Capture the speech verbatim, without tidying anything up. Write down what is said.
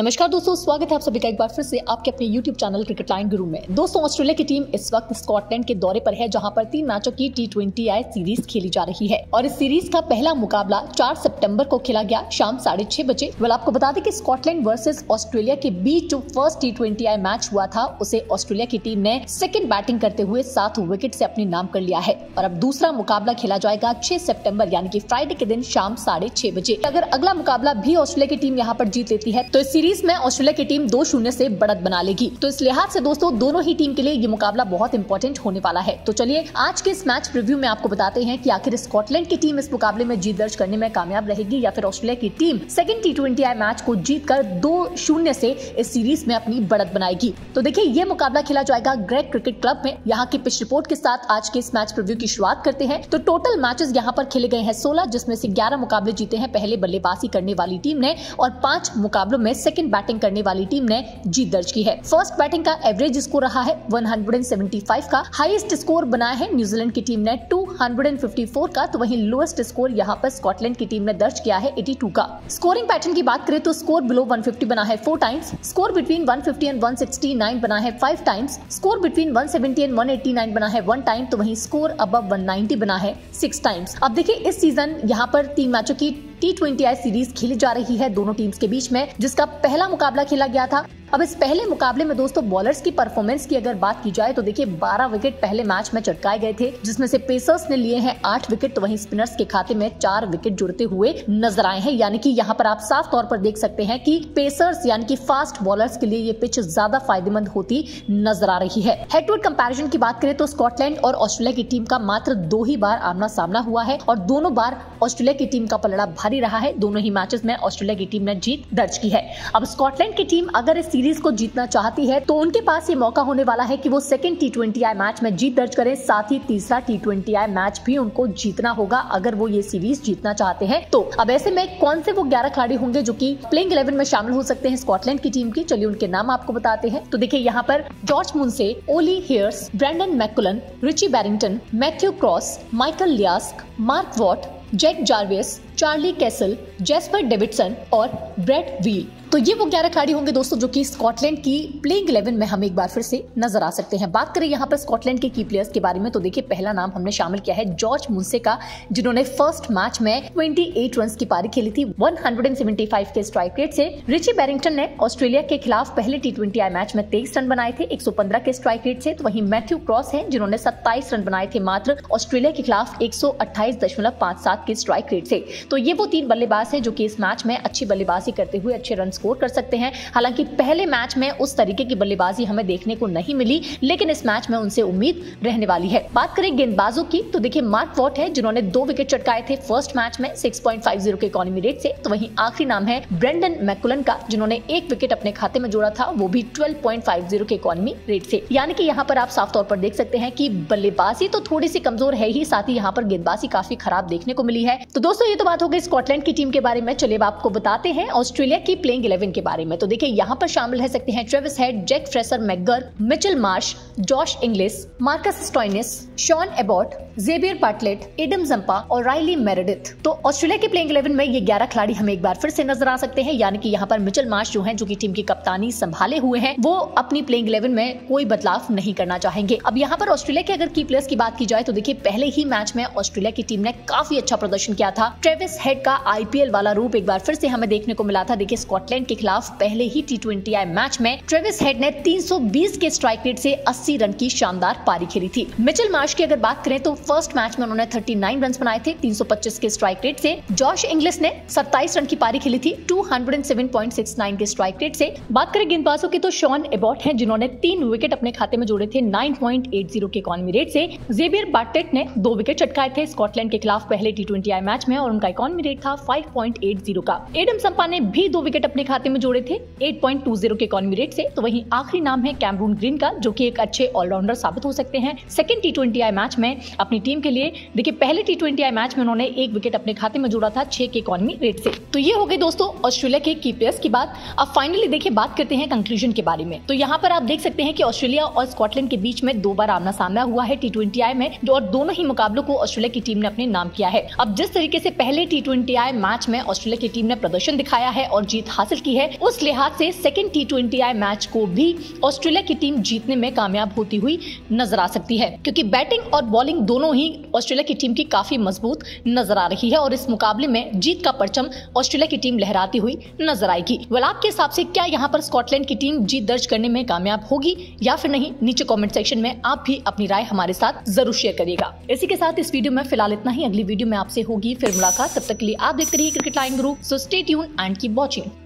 नमस्कार दोस्तों, स्वागत है आप सभी का एक बार फिर से आपके अपने YouTube चैनल क्रिकेट लाइन गुरु में। दोस्तों, ऑस्ट्रेलिया की टीम इस वक्त स्कॉटलैंड के दौरे पर है, जहां पर तीन मैचों की टी ट्वेंटी आई सीरीज खेली जा रही है और इस सीरीज का पहला मुकाबला चार सितंबर को खेला गया शाम साढ़े छह बजे। वेल, आपको बता दें कि स्कॉटलैंड वर्सेज ऑस्ट्रेलिया के बीच जो first T twenty I match हुआ था, उसे ऑस्ट्रेलिया की टीम ने सेकेंड बैटिंग करते हुए सात विकेट से अपने नाम कर लिया है और अब दूसरा मुकाबला खेला जाएगा छह सितम्बर यानी की फ्राइडे के दिन शाम साढ़े छह बजे। अगर अगला मुकाबला भी ऑस्ट्रेलिया की टीम यहाँ पर जीत लेती है तो इस सीरीज में ऑस्ट्रेलिया की टीम दो शून्य से बढ़त बना लेगी। तो इस लिहाज से दोस्तों दोनों ही टीम के लिए ये मुकाबला बहुत इंपॉर्टेंट होने वाला है। तो चलिए आज के इस मैच रिव्यू में आपको बताते हैं कि आखिर स्कॉटलैंड की टीम इस मुकाबले में जीत दर्ज करने में कामयाब रहेगी या फिर ऑस्ट्रेलिया की team second T twenty I match को जीत कर दो शून्य से इस सीरीज में अपनी बढ़त बनाएगी। तो देखिए, ये मुकाबला खेला जाएगा ग्रेग क्रिकेट क्लब में। यहाँ की पिच रिपोर्ट के साथ आज के इस मैच रिव्यू की शुरुआत करते हैं। तो टोटल मैचेस यहाँ पर खेले गए हैं सोलह, जिसमें से ग्यारह मुकाबले जीते हैं पहले बल्लेबाजी करने वाली टीम ने और पांच मुकाबलों में सेकंड बैटिंग करने वाली टीम ने जीत दर्ज की है। फर्स्ट बैटिंग का एवरेज स्कोर रहा है एक सौ पचहत्तर का। हाईएस्ट स्कोर बनाया है न्यूजीलैंड की टीम ने दो सौ चौवन का, तो वहीं लोएस्ट स्कोर यहां पर स्कॉटलैंड की टीम ने दर्ज किया है बयासी का। स्कोरिंग पैटर्न की बात करें तो स्कोर बिलो एक सौ पचास बना है फोर टाइम्स, स्कोर बिटवीन एक सौ पचास एंड एक सौ उनहस बना है फाइव टाइम्स, स्कोर बिटवीन एक सौ सत्तर एंड एक सौ नवासी बना है वन टाइम, तो वहीं स्कोर अबव एक सौ नब्बे बना है सिक्स टाइम्स। अब देखिए, इस सीजन यहाँ पर तीन मैचों की टी ट्वेंटी आई सीरीज खेली जा रही है दोनों टीम्स के बीच में, जिसका पहला मुकाबला खेला गया था। अब इस पहले मुकाबले में दोस्तों बॉलर्स की परफॉर्मेंस की अगर बात की जाए तो देखिए बारह विकेट पहले मैच में चटकाए गए थे, जिसमें से पेसर्स ने लिए हैं आठ विकेट, तो वहीं स्पिनर्स के खाते में चार विकेट जुड़ते हुए नजर आए हैं। यानी कि यहाँ पर आप साफ तौर पर देख सकते हैं कि पेसर्स यानी कि फास्ट बॉलर्स के लिए ये पिच ज्यादा फायदेमंद होती नजर आ रही है। हेड टू हेड कंपैरिजन की बात करें तो स्कॉटलैंड और ऑस्ट्रेलिया की टीम का मात्र दो ही बार आमना सामना हुआ है और दोनों बार ऑस्ट्रेलिया की टीम का पलड़ा भारी रहा है। दोनों ही मैचेस में ऑस्ट्रेलिया की टीम ने जीत दर्ज की है। अब स्कॉटलैंड की टीम अगर सीरीज को जीतना चाहती है तो उनके पास ये मौका होने वाला है कि वो second T twenty I match में जीत दर्ज करें, साथ ही तीसरा टी ट्वेंटी आई मैच भी उनको जीतना होगा अगर वो ये सीरीज जीतना चाहते हैं तो। अब ऐसे में कौन से वो ग्यारह खिलाड़ी होंगे जो कि प्लेइंग इलेवन में शामिल हो सकते हैं स्कॉटलैंड की टीम के, चलिए उनके नाम आपको बताते हैं। तो देखिये यहाँ पर George Munsey, Ollie Hairs, Brendon McLaren, Richie Berrington, Matthew Cross, Michael Leask, Mark Watt, Jack Jarvis, Charlie Cassell, Jasper Davidson और ब्रेट व्हीलर। तो ये वो ग्यारह खिलाड़ी होंगे दोस्तों जो कि स्कॉटलैंड की प्लेइंग इलेवन में हम एक बार फिर से नजर आ सकते हैं। बात करें यहाँ पर स्कॉटलैंड के की प्लेयर्स के बारे में तो देखिए पहला नाम हमने शामिल किया है जॉर्ज मुन्से का, जिन्होंने फर्स्ट मैच में अट्ठाईस रन की पारी खेली थी एक सौ पचहत्तर के स्ट्राइक रेट से। रिची बैरिंगटन ने ऑस्ट्रेलिया के खिलाफ पहले टी ट्वेंटी आई मैच में तेईस रन बनाए थे एक सौ पंद्रह के स्ट्राइक रेट से। तो वहीं मैथ्यू क्रॉस है जिन्होंने सत्ताईस रन बनाए थे मात्र ऑस्ट्रेलिया के खिलाफ एक सौ अट्ठाईस दशमलव पांच सात के स्ट्राइक रेट से। तो ये वो तीन बल्लेबाज है जो कि इस मैच में अच्छी बल्लेबाजी करते हुए अच्छे रन स्कोर कर सकते हैं। हालांकि पहले मैच में उस तरीके की बल्लेबाजी हमें देखने को नहीं मिली, लेकिन इस मैच में उनसे उम्मीद रहने वाली है। बात करें गेंदबाजों की तो देखिए मार्क वॉट है जिन्होंने दो विकेट चटकाए थे फर्स्ट मैच में छह पॉइंट पांच शून्य के इकोनॉमी रेट से। तो वहीं आखिरी नाम है ब्रेंडन मैकलेन का, जिन्होंने एक विकेट अपने खाते में जोड़ा था, वो भी बारह पॉइंट पांच शून्य के इकोनॉमी रेट से। यानी कि यहाँ पर आप साफ तौर पर देख सकते हैं कि बल्लेबाजी तो थोड़ी सी कमजोर है ही, साथ ही यहाँ पर गेंदबाजी काफी खराब देखने को मिली है। तो दोस्तों ये तो बात हो गई स्कॉटलैंड की टीम के बारे में। चलिए आपको बताते हैं ऑस्ट्रेलिया की प्लेइंग इलेवन के बारे में। तो देखिए यहाँ पर शामिल रह सकते हैं Travis Head, Jake Fraser McGurk, Mitchell Marsh, Josh Inglis, Marcus Stoinis, Sean Abbott, Xavier Bartlett, Adam Zampa और राइली मेरेडिथ। तो ऑस्ट्रेलिया के प्लेइंग इलेवन में ये ग्यारह खिलाड़ी हमें एक बार फिर से नजर आ सकते हैं। यानी कि यहाँ पर मिचेल मार्श जो है जो कि टीम की कप्तानी संभाले हुए हैं, वो अपनी प्लेइंग इलेवन में कोई बदलाव नहीं करना चाहेंगे। अब यहाँ पर ऑस्ट्रेलिया के अगर की प्लेयर्स की बात की जाए तो देखिए पहले ही मैच में ऑस्ट्रेलिया की टीम ने काफी अच्छा प्रदर्शन किया था। ट्रेविस हेड का आईपीएल वाला रूप एक बार फिर से हमें देखने को मिला था। देखिए स्कॉटलैंड के खिलाफ पहले ही टी ट्वेंटी आई मैच में ट्रेविस हेड ने तीन सौ बीस के स्ट्राइक रेट से अस्सी रन की शानदार पारी खेली थी। मिचेल मार्श की अगर बात करें तो फर्स्ट मैच में उन्होंने उनतालीस रन बनाए थे तीन सौ पच्चीस के स्ट्राइक रेट से। जॉश इंग्लिस ने सत्ताईस रन की पारी खेली थी दो सौ सात पॉइंट छह नौ के स्ट्राइक रेट से। बात करें गेंदबाजों की तो शॉन एबॉट है जिन्होंने तीन विकेट अपने खाते में जोड़े थे नौ पॉइंट आठ शून्य के इकोनॉमी रेट से। जेवियर बार्टलेट ने दो विकेट चटकाए थे स्कॉटलैंड के खिलाफ पहले टी ट्वेंटी आई मैच में और उनका इकोनॉमी रेट था पांच पॉइंट आठ शून्य का। एडम जंपा ने भी दो विकेट अपने खाते में जोड़े थे आठ पॉइंट दो शून्य के इकोनॉमी रेट से। तो वहीं आखिरी नाम है कैमरून ग्रीन का, जो कि एक अच्छे ऑलराउंडर साबित हो सकते हैं second T twenty I match में अपनी टीम के लिए। देखिए पहले टी ट्वेंटी आई मैच में उन्होंने एक विकेट अपने खाते में जोड़ा था छह के इकोनॉमी रेट से। तो ये हो गई दोस्तों ऑस्ट्रेलिया के की प्लेयर्स की बात। अब फाइनली देखिए बात करते हैं कंक्लूजन के बारे में। तो यहाँ पर आप देख सकते हैं कि ऑस्ट्रेलिया और स्कॉटलैंड के बीच में दो बार आमना सामना हुआ है टी ट्वेंटी आई में और दोनों ही मुकाबलों को ऑस्ट्रेलिया की टीम ने अपने नाम किया है। अब जिस तरीके से पहले टी ट्वेंटी आई मैच में ऑस्ट्रेलिया की टीम ने प्रदर्शन दिखाया है और जीत हासिल हासिल की है, उस लिहाज से second T twenty I match को भी ऑस्ट्रेलिया की टीम जीतने में कामयाब होती हुई नजर आ सकती है, क्योंकि बैटिंग और बॉलिंग दोनों ही ऑस्ट्रेलिया की टीम की काफी मजबूत नजर आ रही है और इस मुकाबले में जीत का परचम ऑस्ट्रेलिया की टीम लहराती हुई नजर आएगी। वेल, आपके हिसाब से क्या यहाँ पर स्कॉटलैंड की टीम जीत दर्ज करने में कामयाब होगी या फिर नहीं? नीचे कमेंट सेक्शन में आप भी अपनी राय हमारे साथ जरूर शेयर करिएगा। इसी के साथ इस वीडियो में फिलहाल इतना ही। अगली वीडियो में आपसे होगी फिर मुलाकात। तब तक के लिए आप देखते रहिए Cricket Line Guru. So stay tuned and keep watching.